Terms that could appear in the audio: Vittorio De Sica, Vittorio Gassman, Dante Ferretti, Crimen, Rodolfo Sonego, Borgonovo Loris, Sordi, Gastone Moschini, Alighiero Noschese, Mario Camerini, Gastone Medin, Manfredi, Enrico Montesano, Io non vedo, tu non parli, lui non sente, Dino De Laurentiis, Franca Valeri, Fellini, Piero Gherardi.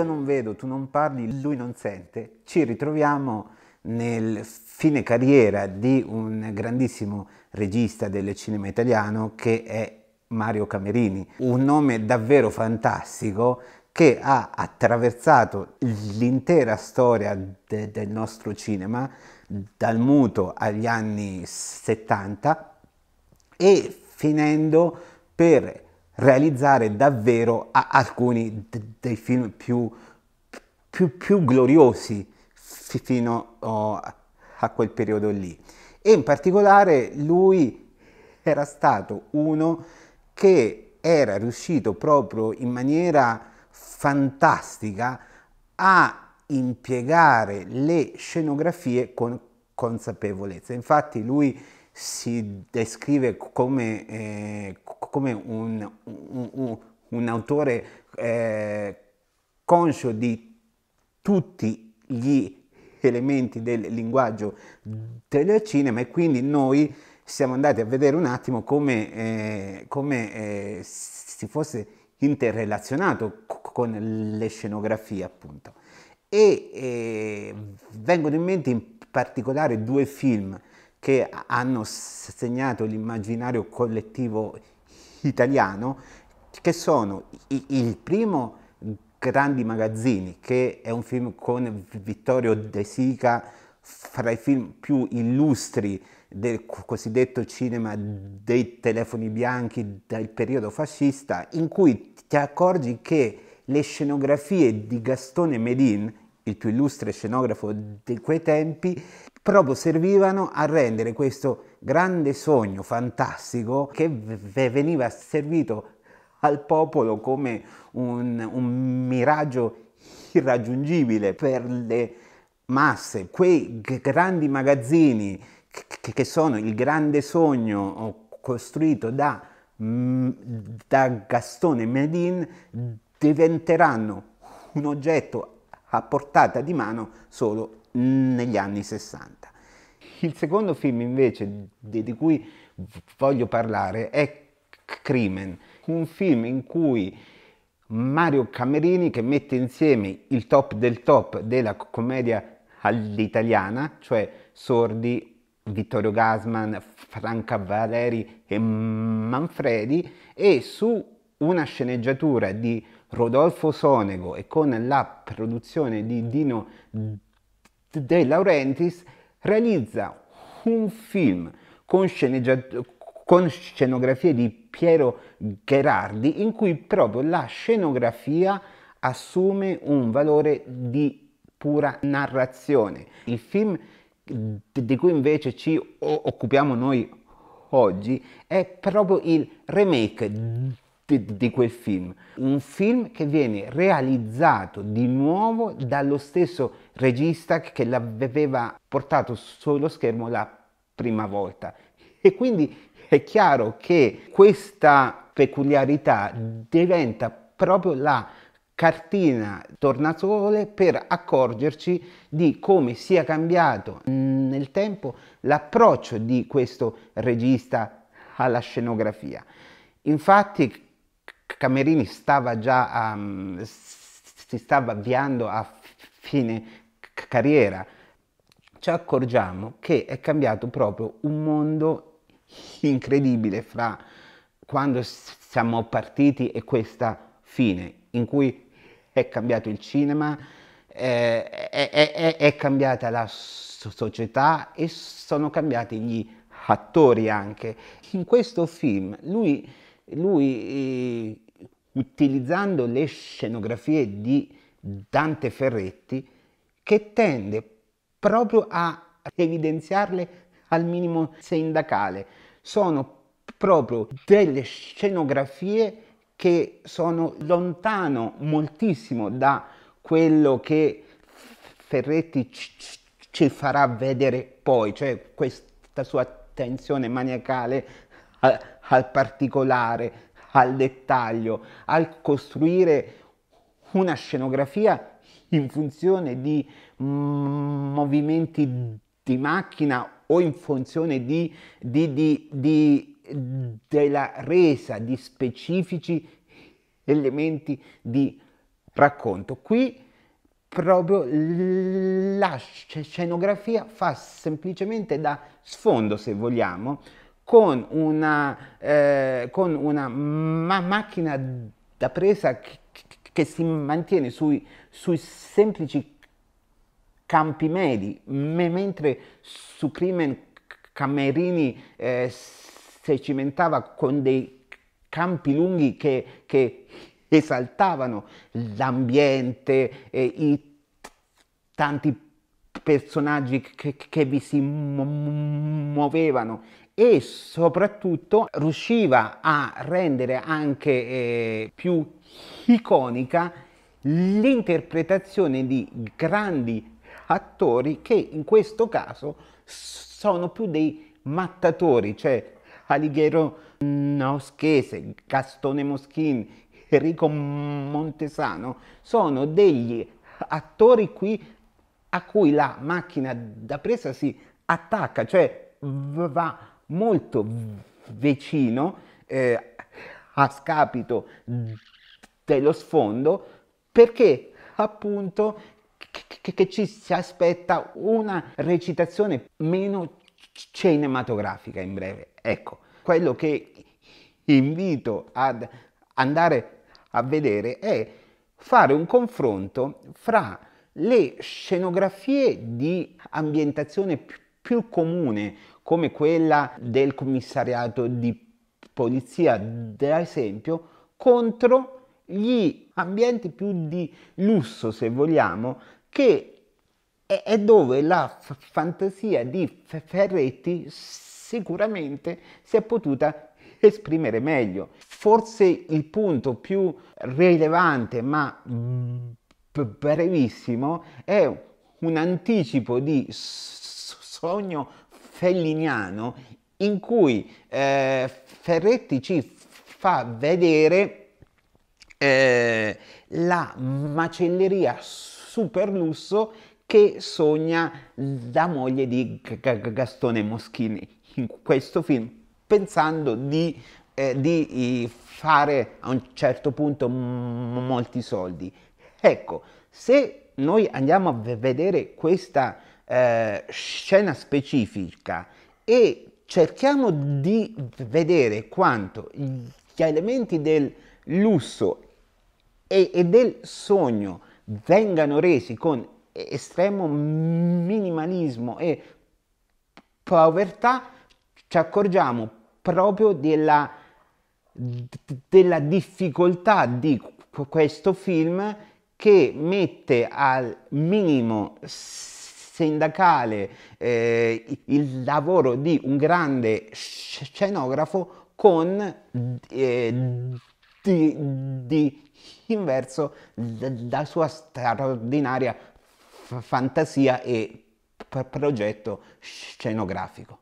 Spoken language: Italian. io non vedo, tu non parli, lui non sente, ci ritroviamo nel fine carriera di un grandissimo regista del cinema italiano che è Mario Camerini, un nome davvero fantastico che ha attraversato l'intera storia del nostro cinema, dal muto agli anni 70 e finendo per realizzare davvero alcuni dei film più gloriosi fino a quel periodo lì. E in particolare lui era stato uno che era riuscito proprio in maniera fantastica a impiegare le scenografie con consapevolezza. Infatti lui si descrive come, come un autore conscio di tutti gli elementi del linguaggio del cinema, e quindi noi siamo andati a vedere un attimo come, come si fosse interrelazionato con le scenografie, appunto. E vengono in mente in particolare due film che hanno segnato l'immaginario collettivo italiano, che sono il primo Grandi Magazzini, che è un film con Vittorio De Sica, fra i film più illustri del cosiddetto cinema dei telefoni bianchi del periodo fascista, in cui ti accorgi che le scenografie di Gastone Medin, il più illustre scenografo di quei tempi, proprio servivano a rendere questo grande sogno fantastico che veniva servito al popolo come un miraggio irraggiungibile per le masse. Quei grandi magazzini che sono il grande sogno costruito da Gastone Medin diventeranno un oggetto a portata di mano solo negli anni 60. Il secondo film invece di cui voglio parlare è Crimen, un film in cui Mario Camerini, che mette insieme il top della commedia all'italiana, cioè Sordi, Vittorio Gassman, Franca Valeri e Manfredi, e su una sceneggiatura di Rodolfo Sonego e con la produzione di Dino De Laurentiis, realizza un film con scenografie di Piero Gherardi, in cui proprio la scenografia assume un valore di pura narrazione. Il film di cui invece ci occupiamo noi oggi è proprio il remake di quel film, un film che viene realizzato di nuovo dallo stesso regista che l'aveva portato sullo schermo la prima volta, e quindi è chiaro che questa peculiarità diventa proprio la cartina tornasole per accorgerci di come sia cambiato nel tempo l'approccio di questo regista alla scenografia. Infatti Camerini si stava avviando a fine carriera. Ci accorgiamo che è cambiato proprio un mondo incredibile fra quando siamo partiti e questa fine, in cui è cambiato il cinema, è cambiata la società e sono cambiati gli attori anche. In questo film lui utilizzando le scenografie di Dante Ferretti, che tende proprio a evidenziarle al minimo sindacale, sono proprio delle scenografie che sono lontano moltissimo da quello che Ferretti ci farà vedere poi, cioè questa sua attenzione maniacale al particolare, al dettaglio, al costruire una scenografia in funzione di movimenti di macchina o in funzione della resa di specifici elementi di racconto. Qui proprio la scenografia fa semplicemente da sfondo, se vogliamo, con una macchina da presa che si mantiene sui semplici campi medi, mentre su Crimen Camerini si cimentava con dei campi lunghi che esaltavano l'ambiente, i tanti personaggi che vi si muovevano, e soprattutto riusciva a rendere anche più iconica l'interpretazione di grandi attori che in questo caso sono più dei mattatori, cioè Alighiero Noschese, Gastone Moschini, Enrico Montesano, sono degli attori qui a cui la macchina da presa si attacca, cioè va molto vicino a scapito dello sfondo, perché appunto che ci si aspetta una recitazione meno cinematografica in breve. Ecco, quello che invito ad andare a vedere è fare un confronto fra le scenografie di ambientazione più comune, come quella del commissariato di polizia, ad esempio, contro gli ambienti più di lusso, se vogliamo, che è dove la fantasia di Ferretti sicuramente si è potuta esprimere meglio. Forse il punto più rilevante, ma brevissimo, è un anticipo di Sogno felliniano in cui Ferretti ci fa vedere la macelleria superlusso che sogna la moglie di Gastone Moschini in questo film, pensando di fare a un certo punto molti soldi. Ecco, se noi andiamo a vedere questa scena specifica e cerchiamo di vedere quanto gli elementi del lusso e del sogno vengano resi con estremo minimalismo e povertà, ci accorgiamo proprio della difficoltà di questo film, che mette al minimo sindacale il lavoro di un grande scenografo con di inverso la sua straordinaria fantasia e progetto scenografico.